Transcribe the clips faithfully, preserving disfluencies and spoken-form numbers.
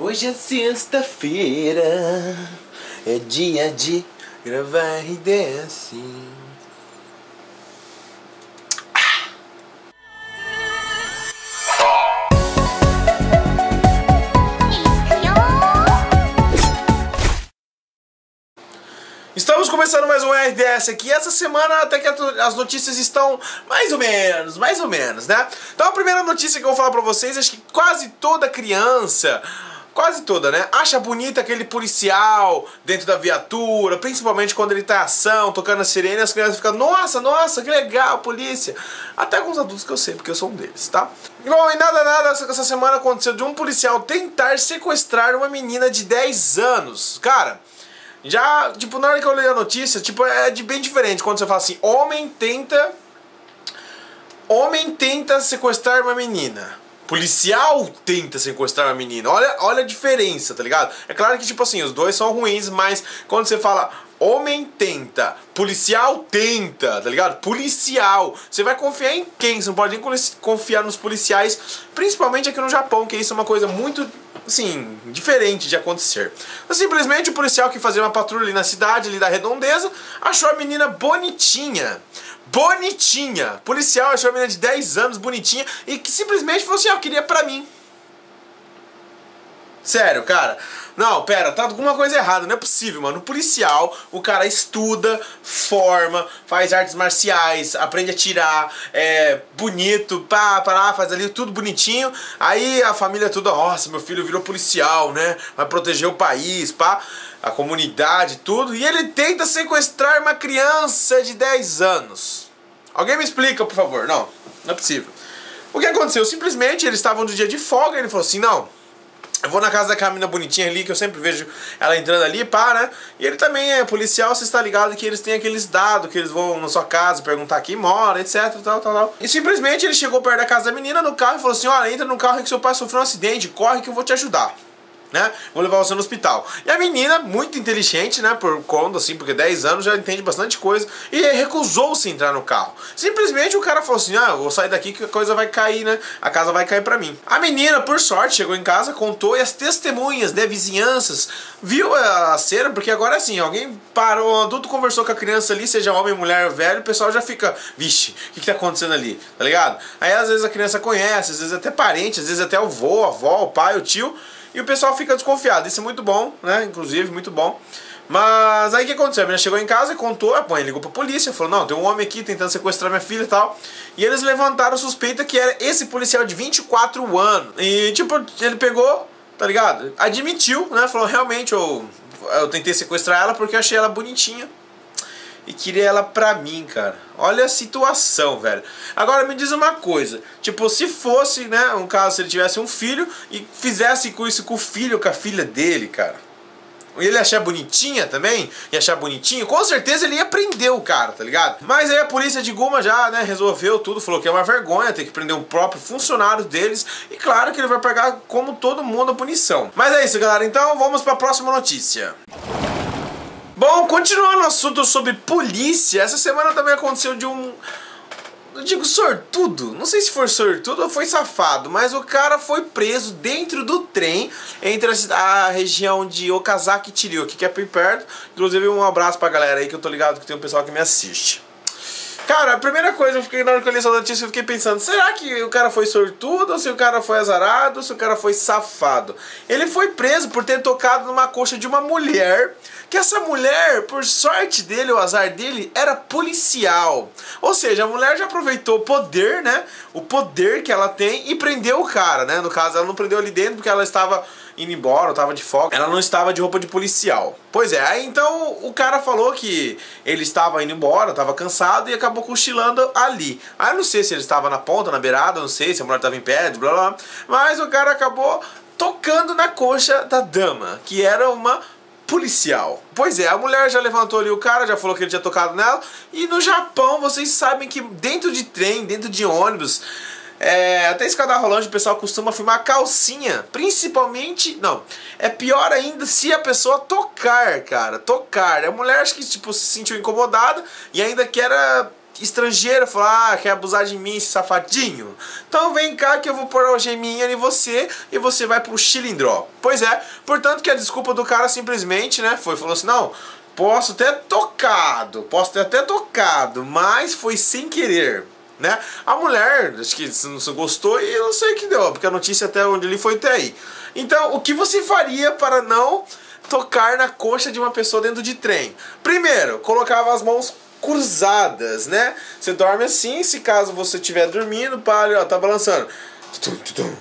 Hoje é sexta-feira, é dia de gravar R D S. Estamos começando mais um R D S aqui. Essa semana até que as notícias estão mais ou menos, mais ou menos, né? Então a primeira notícia que eu vou falar pra vocês, acho que quase toda criança, quase toda, né, acha bonita aquele policial dentro da viatura, principalmente quando ele tá em ação, tocando a sirene, as crianças ficam, nossa, nossa, que legal, polícia. Até alguns adultos que eu sei, porque eu sou um deles, tá? Bom, e nada, nada, essa semana aconteceu de um policial tentar sequestrar uma menina de dez anos, cara. Já, tipo, na hora que eu leio a notícia, tipo, é de bem diferente quando você fala assim, homem tenta, homem tenta sequestrar uma menina, policial tenta sequestrar uma menina, olha, olha a diferença, tá ligado? É claro que, tipo assim, os dois são ruins, mas quando você fala homem tenta, policial tenta, tá ligado? Policial, você vai confiar em quem? Você não pode nem confiar nos policiais, principalmente aqui no Japão, que isso é uma coisa muito... assim, diferente de acontecer. Simplesmente o policial que fazia uma patrulha na cidade ali da redondeza achou a menina bonitinha. Bonitinha! O policial achou a menina de dez anos bonitinha e que simplesmente falou assim, ah, eu queria pra mim. Sério, cara. Não, pera, tá alguma coisa errada, não é possível, mano. O policial, o cara estuda, forma, faz artes marciais, aprende a tirar, é bonito, pá, pá, faz ali tudo bonitinho. Aí a família toda, nossa, meu filho virou policial, né? Vai proteger o país, pá, a comunidade, tudo. E ele tenta sequestrar uma criança de dez anos. Alguém me explica, por favor? Não, não é possível. O que aconteceu? Simplesmente eles estavam no dia de folga e ele falou assim, não... eu vou na casa da Camila bonitinha ali, que eu sempre vejo ela entrando ali, pá, né? E ele também é policial, você está ligado que eles têm aqueles dados, que eles vão na sua casa perguntar quem mora, etc, tal, tal, tal. E simplesmente ele chegou perto da casa da menina no carro e falou assim, olha, entra no carro que seu pai sofreu um acidente, corre que eu vou te ajudar, né? Vou levar você no hospital. E a menina, muito inteligente, né, por conta, assim, porque dez anos já entende bastante coisa, e recusou-se entrar no carro. Simplesmente o cara falou assim, ah, eu vou sair daqui que a coisa vai cair, né? A casa vai cair pra mim. A menina, por sorte, chegou em casa, contou, e as testemunhas, né, vizinhanças, viu a cena, porque agora assim, alguém parou, um adulto conversou com a criança ali, seja homem, mulher ou velho, o pessoal já fica, vixe, o que que tá acontecendo ali, tá ligado? Aí às vezes a criança conhece, às vezes até parente, às vezes até o avô, a avó, o pai, o tio, e o pessoal fica desconfiado, isso é muito bom, né, inclusive, muito bom. Mas aí o que aconteceu? A menina chegou em casa e contou, a mãe ligou pra polícia, falou, não, tem um homem aqui tentando sequestrar minha filha e tal. E eles levantaram a suspeita que era esse policial de vinte e quatro anos. E tipo, ele pegou, tá ligado? Admitiu, né, falou, realmente, eu, eu tentei sequestrar ela porque eu achei ela bonitinha e queria ela pra mim, cara. Olha a situação, velho. Agora me diz uma coisa. Tipo, se fosse, né, um caso, se ele tivesse um filho e fizesse com isso com o filho, com a filha dele, cara, e ele achar bonitinha também, e achar bonitinho, com certeza ele ia prender o cara, tá ligado? Mas aí a polícia de Guma já, né, resolveu tudo, falou que é uma vergonha ter que prender um próprio funcionário deles, e claro que ele vai pagar, como todo mundo, a punição. Mas é isso, galera. Então vamos pra próxima notícia. Bom, continuando o assunto sobre polícia, essa semana também aconteceu de um... eu digo sortudo, não sei se foi sortudo ou foi safado, mas o cara foi preso dentro do trem entre a, a região de Okazaki e Tiryuki, que é bem perto. Inclusive um abraço pra galera aí, que eu tô ligado que tem um pessoal que me assiste. Cara, a primeira coisa, eu fiquei, na hora que eu li essa notícia, eu fiquei pensando, será que o cara foi sortudo, ou se o cara foi azarado, ou se o cara foi safado? Ele foi preso por ter tocado numa coxa de uma mulher, que essa mulher, por sorte dele, o azar dele, era policial. Ou seja, a mulher já aproveitou o poder, né, o poder que ela tem, e prendeu o cara, né, no caso, ela não prendeu ali dentro porque ela estava... indo embora, ou tava de folga, ela não estava de roupa de policial. Pois é, aí então o cara falou que ele estava indo embora, estava cansado e acabou cochilando ali. Aí eu não sei se ele estava na ponta, na beirada, não sei se a mulher estava em pé, blá blá, mas o cara acabou tocando na coxa da dama, que era uma policial. Pois é, a mulher já levantou ali o cara, já falou que ele tinha tocado nela, e no Japão vocês sabem que dentro de trem, dentro de ônibus, É, até escada rolante o pessoal costuma filmar calcinha, principalmente, não, é pior ainda se a pessoa tocar, cara, tocar, a mulher acho que tipo se sentiu incomodada e ainda que era estrangeiro falar, ah, quer abusar de mim, safadinho? Então vem cá que eu vou pôr a algeminha em você e você vai pro xilindró. Pois é, portanto que a desculpa do cara simplesmente, né, foi, falou assim, não, posso ter tocado, posso ter até tocado, mas foi sem querer, né? A mulher, acho que não gostou e eu não sei o que deu, porque a notícia até onde ele foi até aí. Então, o que você faria para não tocar na coxa de uma pessoa dentro de trem? Primeiro, colocava as mãos cruzadas, né? Você dorme assim, se caso você estiver dormindo, pare, ó, tá balançando. Tutum, tutum,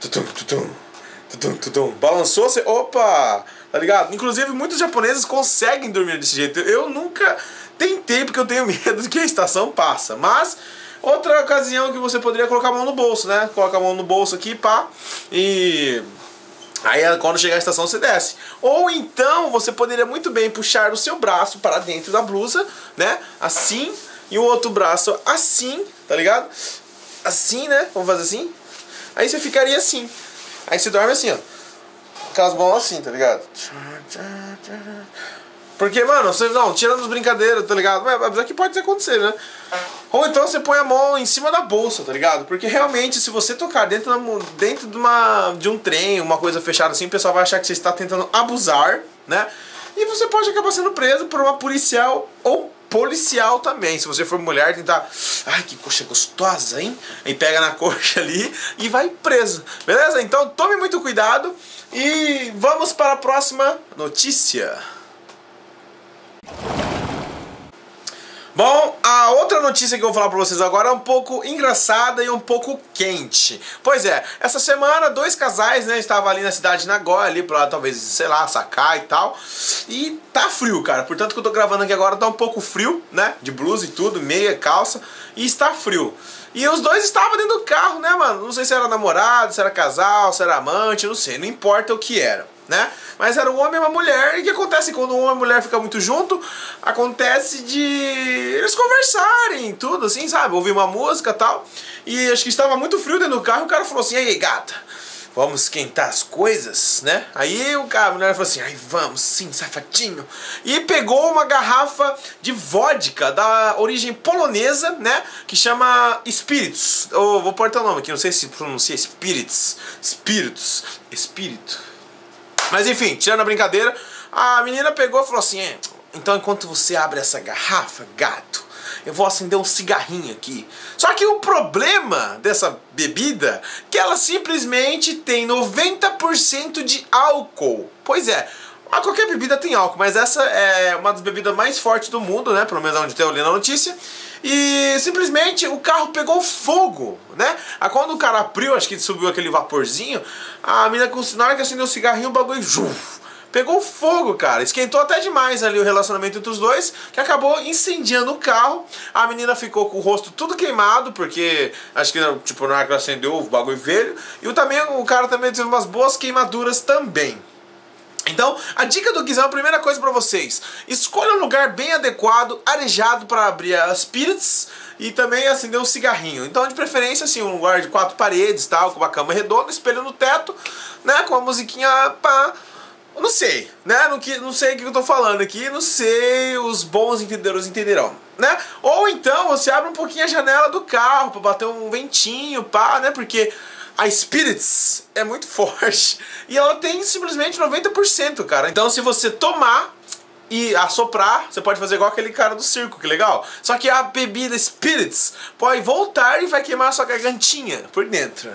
tutum, tutum, tutum, tutum. Balançou, você, opa, tá ligado? Inclusive, muitos japoneses conseguem dormir desse jeito. Eu nunca tentei, porque eu tenho medo que a estação passa, mas... Outra ocasião que você poderia colocar a mão no bolso, né? Coloca a mão no bolso aqui, pá, e... Aí quando chegar à estação você desce. Ou então você poderia muito bem puxar o seu braço para dentro da blusa, né? Assim, e o outro braço assim, tá ligado? Assim, né? Vamos fazer assim. Aí você ficaria assim. Aí você dorme assim, ó. Com as mãos assim, tá ligado? Porque, mano, você não, tirando as brincadeiras, tá ligado? Mas apesar que pode acontecer, né? Ou então você põe a mão em cima da bolsa, tá ligado? Porque realmente, se você tocar dentro, da, dentro de, uma, de um trem, uma coisa fechada assim, o pessoal vai achar que você está tentando abusar, né? E você pode acabar sendo preso por uma policial ou policial também. Se você for mulher, tentar... Ai, que coxa gostosa, hein? E pega na coxa ali e vai preso. Beleza? Então tome muito cuidado e vamos para a próxima notícia. Bom, a outra notícia que eu vou falar pra vocês agora é um pouco engraçada e um pouco quente. Pois é, essa semana dois casais, né, estavam ali na cidade de Nagoya, ali pra lá, talvez, sei lá, Sakai e tal. E tá frio, cara, portanto que eu tô gravando aqui agora, tá um pouco frio, né, de blusa e tudo, meia, calça, e está frio. E os dois estavam dentro do carro, né, mano, não sei se era namorado, se era casal, se era amante, não sei, não importa o que era. Né? Mas era um homem e uma mulher. E o que acontece quando um homem e uma mulher ficam muito junto? Acontece de eles conversarem, tudo assim, sabe? Ouvir uma música e tal. E acho que estava muito frio dentro do carro. O cara falou assim, aí gata, vamos esquentar as coisas, né? Aí o cara, a mulher falou assim, ai vamos sim, safadinho. E pegou uma garrafa de vodka da origem polonesa, né? Que chama Spirits. Ou vou pôr teu nome aqui, não sei se pronuncia Spirits. Spirits. Espírito. Mas enfim, tirando a brincadeira, a menina pegou e falou assim, eh, então enquanto você abre essa garrafa, gato, eu vou acender um cigarrinho aqui. Só que o problema dessa bebida é que ela simplesmente tem noventa por cento de álcool. Pois é, qualquer bebida tem álcool, mas essa é uma das bebidas mais fortes do mundo, né? Pelo menos onde eu li na notícia. E simplesmente o carro pegou fogo, né? Aí quando o cara abriu, acho que subiu aquele vaporzinho, a mina com o sinal que acendeu o cigarrinho, o bagulho juf, pegou fogo, cara. Esquentou até demais ali o relacionamento entre os dois, que acabou incendiando o carro. A menina ficou com o rosto tudo queimado, porque acho que tipo, na hora que ela acendeu o bagulho velho. E também, o cara também teve umas boas queimaduras também. Então, a dica do Guizão, a primeira coisa pra vocês, escolha um lugar bem adequado, arejado para abrir as Spirits e também acender um cigarrinho. Então, de preferência, assim, um lugar de quatro paredes, tal, com uma cama redonda, espelho no teto, né, com uma musiquinha pá... Não sei, né? Não, que, não sei o que eu tô falando aqui, não sei, os bons entendedores entenderão, né? Ou então, você abre um pouquinho a janela do carro pra bater um ventinho, pá, né? Porque... a Spirits é muito forte e ela tem simplesmente noventa por cento, cara. Então se você tomar e assoprar, você pode fazer igual aquele cara do circo, que legal. Só que a bebida Spirits pode voltar e vai queimar a sua gargantinha por dentro.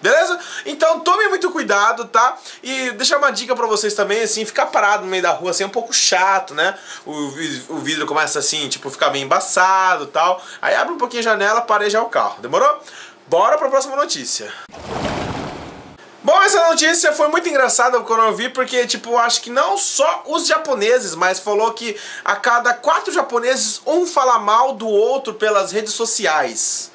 Beleza? Então tome muito cuidado, tá? E deixar uma dica pra vocês também, assim, ficar parado no meio da rua, assim, é um pouco chato, né? O, o vidro começa assim, tipo, ficar meio embaçado e tal. Aí abre um pouquinho a janela, pareja o carro, demorou? Bora para a próxima notícia. Bom, essa notícia foi muito engraçada quando eu vi, porque, tipo, acho que não só os japoneses, mas falou que a cada quatro japoneses, um fala mal do outro pelas redes sociais.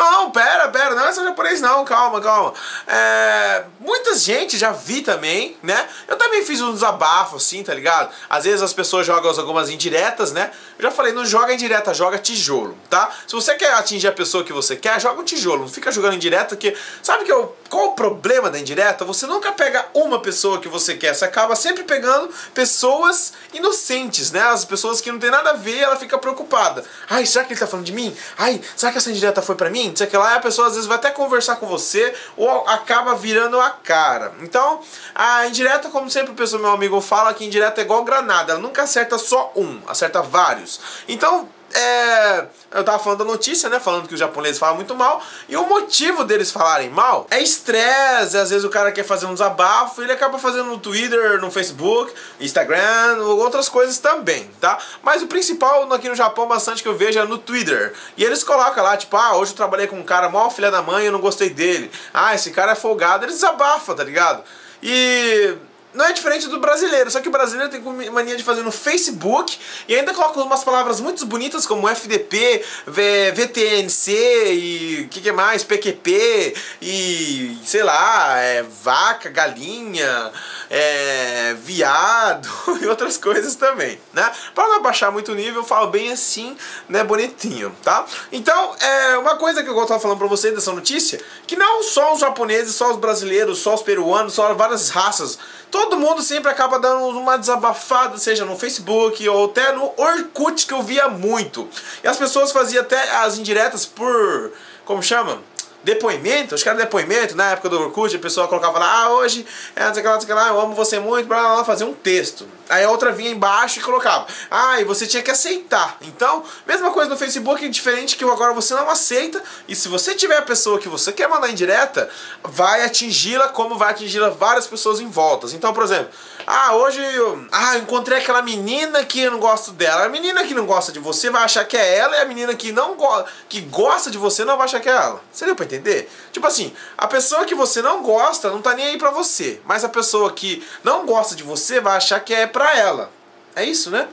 Não, pera, pera, não é só japonês não, calma, calma. É, muita gente já vi também, né? Eu também fiz um desabafo assim, tá ligado? Às vezes as pessoas jogam algumas indiretas, né? Eu já falei, não joga indireta, joga tijolo, tá? Se você quer atingir a pessoa que você quer, joga um tijolo, não fica jogando indireta, que sabe que eu, qual o problema da indireta? Você nunca pega uma pessoa que você quer, você acaba sempre pegando pessoas inocentes, né? As pessoas que não tem nada a ver, ela fica preocupada. Ai, será que ele tá falando de mim? Ai, será que essa indireta foi pra mim? Sei que lá, a pessoa às vezes vai até conversar com você ou acaba virando a cara. Então, a indireta, como sempre o pessoal, meu amigo, fala que indireta é igual granada, ela nunca acerta só um, acerta vários. Então, é... eu tava falando da notícia, né, falando que os japoneses falam muito mal, e o motivo deles falarem mal é estresse, às vezes o cara quer fazer um desabafo, ele acaba fazendo no Twitter, no Facebook, Instagram, outras coisas também, tá? Mas o principal aqui no Japão, bastante que eu vejo, é no Twitter, e eles colocam lá, tipo, ah, hoje eu trabalhei com um cara mó filha da mãe, eu não gostei dele, ah, esse cara é folgado, eles desabafam, tá ligado? E... não é diferente do brasileiro, só que o brasileiro tem mania de fazer no Facebook e ainda coloca umas palavras muito bonitas como F D P, V T N C e o que, que mais? P Q P e sei lá, é, vaca, galinha, é, viado e outras coisas também, né? Para não abaixar muito o nível, eu falo bem assim, né? Bonitinho, tá? Então, é uma coisa que eu estava falando para vocês dessa notícia, que não só os japoneses, só os brasileiros, só os peruanos, só várias raças, todo mundo sempre acaba dando uma desabafada, seja no Facebook ou até no Orkut, que eu via muito. E as pessoas faziam até as indiretas por... como chama? Depoimento, acho que era depoimento, na época do Orkut, a pessoa colocava lá, ah, hoje, é, não sei o que lá, não sei o que lá, eu amo você muito, blá, blá, blá, fazia um texto. Aí a outra vinha embaixo e colocava, ah, e você tinha que aceitar. Então, mesma coisa no Facebook, diferente que agora você não aceita, e se você tiver a pessoa que você quer mandar indireta, vai atingi-la como vai atingi-la várias pessoas em voltas. Então, por exemplo, ah, hoje, eu, ah, eu encontrei aquela menina que eu não gosto dela, a menina que não gosta de você vai achar que é ela, e a menina que não go que gosta de você não vai achar que é ela. Seria pra entender? Tipo assim, a pessoa que você não gosta não tá nem aí pra você, mas a pessoa que não gosta de você vai achar que é pra ela. É isso, né?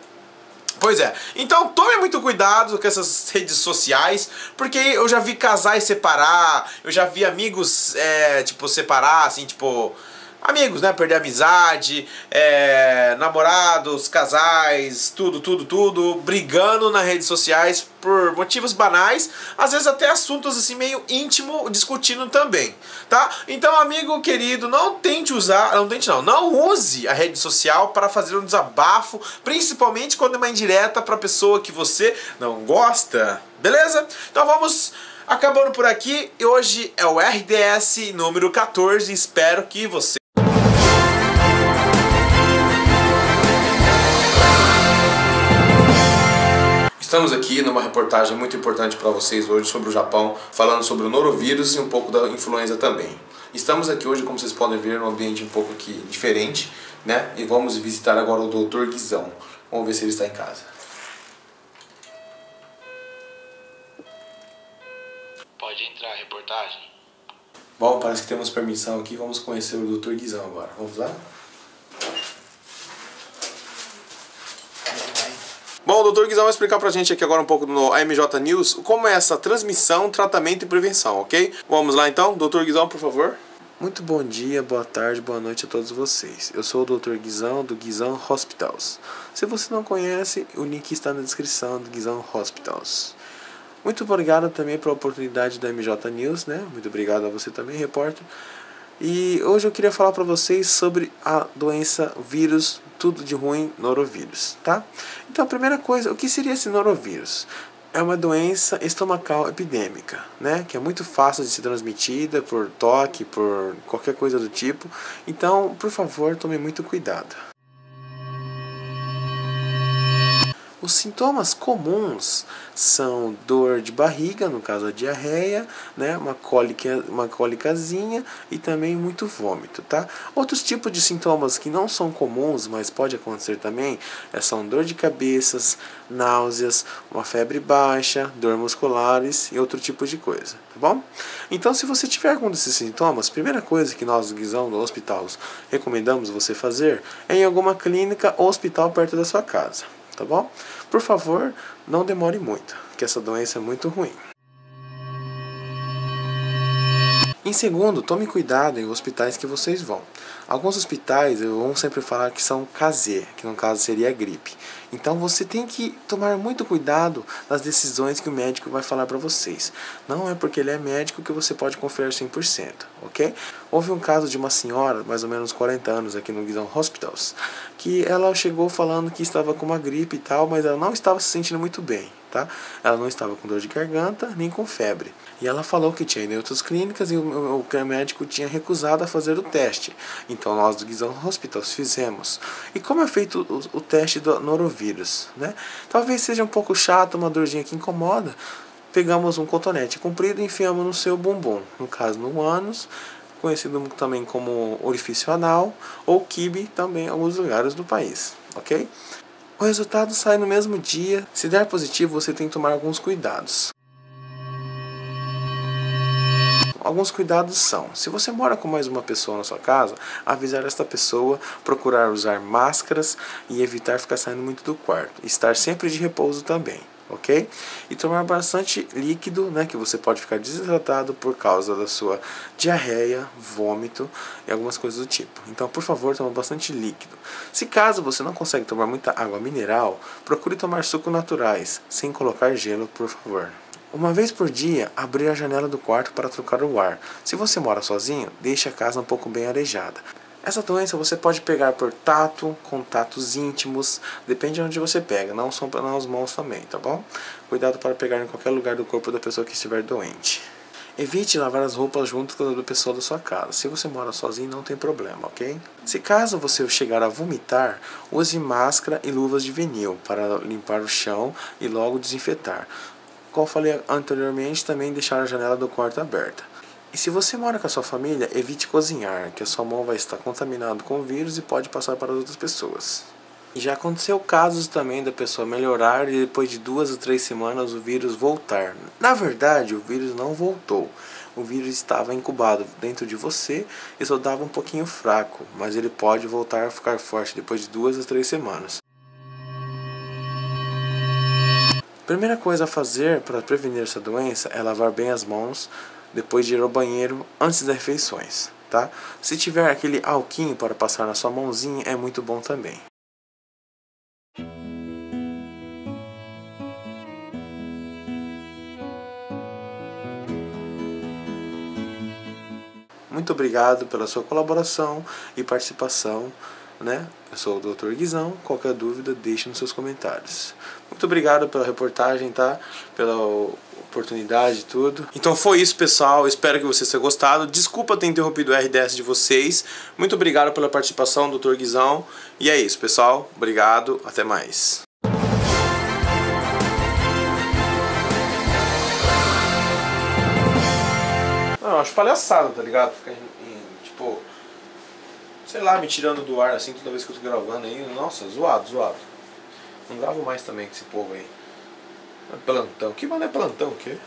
Pois é. Então tome muito cuidado com essas redes sociais, porque eu já vi casais separar, eu já vi amigos, é, tipo, separar, assim, tipo... amigos, né? Perder amizade, é, namorados, casais, tudo, tudo, tudo, brigando nas redes sociais por motivos banais, às vezes até assuntos assim meio íntimo, discutindo também, tá? Então, amigo querido, não tente usar, não tente não, não use a rede social para fazer um desabafo, principalmente quando é uma indireta para pessoa que você não gosta, beleza? Então vamos... acabando por aqui, e hoje é o R D S número quatorze, espero que você... Estamos aqui numa reportagem muito importante para vocês hoje sobre o Japão, falando sobre o norovírus e um pouco da influenza também. Estamos aqui hoje, como vocês podem ver, num ambiente um pouco aqui diferente, né? E vamos visitar agora o doutor Guizão. Vamos ver se ele está em casa. Pode entrar a reportagem. Bom, parece que temos permissão aqui. Vamos conhecer o doutor Guizão agora. Vamos lá? Bom, o doutor Guizão vai explicar pra gente aqui agora um pouco no A M J News como é essa transmissão, tratamento e prevenção, ok? Vamos lá então, doutor Guizão, por favor. Muito bom dia, boa tarde, boa noite a todos vocês. Eu sou o doutor Guizão, do Guizão Hospitals. Se você não conhece, o link está na descrição do Guizão Hospitals. Muito obrigado também pela oportunidade da M J News, né? Muito obrigado a você também, repórter. E hoje eu queria falar para vocês sobre a doença, vírus, tudo de ruim, norovírus, tá? Então, a primeira coisa, o que seria esse norovírus? É uma doença estomacal epidêmica, né? Que é muito fácil de ser transmitida por toque, por qualquer coisa do tipo. Então, por favor, tome muito cuidado. Os sintomas comuns são dor de barriga, no caso a diarreia, né, uma cólica, uma cólicazinha e também muito vômito, tá? Outros tipos de sintomas que não são comuns, mas pode acontecer também, é, são dor de cabeças, náuseas, uma febre baixa, dor musculares e outro tipo de coisa, tá bom? Então, se você tiver algum desses sintomas, a primeira coisa que nós do Guizão do Hospital recomendamos você fazer é em alguma clínica ou hospital perto da sua casa. Tá bom? Por favor, não demore muito, que essa doença é muito ruim. Em segundo, tome cuidado em hospitais que vocês vão. Alguns hospitais vão sempre falar que são casê, que no caso seria a gripe. Então você tem que tomar muito cuidado nas decisões que o médico vai falar para vocês. Não é porque ele é médico que você pode confiar cem por cento, ok? Houve um caso de uma senhora, mais ou menos quarenta anos, aqui no Guizão Hospitals, que ela chegou falando que estava com uma gripe e tal, mas ela não estava se sentindo muito bem. Tá? Ela não estava com dor de garganta nem com febre. E ela falou que tinha ido em outras clínicas e o, o, o médico tinha recusado a fazer o teste. Então nós do Guizão Hospitals fizemos. E como é feito o, o teste do Norovirus, né? Talvez seja um pouco chato, uma dorzinha que incomoda. Pegamos um cotonete comprido e enfiamos no seu bumbum, no caso no ânus, conhecido também como orifício anal, ou quibe também em alguns lugares do país, ok? O resultado sai no mesmo dia. Se der positivo, você tem que tomar alguns cuidados. Alguns cuidados são: se você mora com mais uma pessoa na sua casa, avisar esta pessoa, procurar usar máscaras e evitar ficar saindo muito do quarto. Estar sempre de repouso também, ok? E tomar bastante líquido, né, que você pode ficar desidratado por causa da sua diarreia, vômito e algumas coisas do tipo. Então, por favor, toma bastante líquido. Se caso você não consegue tomar muita água mineral, procure tomar suco naturais, sem colocar gelo, por favor. Uma vez por dia, abrir a janela do quarto para trocar o ar. Se você mora sozinho, deixe a casa um pouco bem arejada. Essa doença você pode pegar por tato, contatos íntimos, depende de onde você pega, não são nas mãos também, tá bom? Cuidado para pegar em qualquer lugar do corpo da pessoa que estiver doente. Evite lavar as roupas junto com a da pessoa da sua casa. Se você mora sozinho, não tem problema, ok? Se caso você chegar a vomitar, use máscara e luvas de vinil para limpar o chão e logo desinfetar. Como eu falei anteriormente, também deixar a janela do quarto aberta. E se você mora com a sua família, evite cozinhar, que a sua mão vai estar contaminada com o vírus e pode passar para as outras pessoas. E já aconteceu casos também da pessoa melhorar e depois de duas ou três semanas o vírus voltar. Na verdade, o vírus não voltou. O vírus estava incubado dentro de você e só dava um pouquinho fraco, mas ele pode voltar a ficar forte depois de duas ou três semanas. Primeira coisa a fazer para prevenir essa doença é lavar bem as mãos depois de ir ao banheiro antes das refeições, tá? Se tiver aquele alquinho para passar na sua mãozinha, é muito bom também. Muito obrigado pela sua colaboração e participação, né? Eu sou o doutor Guizão. Qualquer dúvida, deixe nos seus comentários. Muito obrigado pela reportagem, tá? Pela oportunidade e tudo. Então foi isso, pessoal. Espero que vocês tenham gostado. Desculpa ter interrompido o R D S de vocês. Muito obrigado pela participação, doutor Guizão. E é isso, pessoal. Obrigado. Até mais. Não, acho palhaçada, tá ligado? Ficar em, tipo... sei lá, me tirando do ar assim toda vez que eu tô gravando aí. Nossa, zoado, zoado. Não gravo mais também com esse povo aí. Plantão. Que mano é plantão, o quê?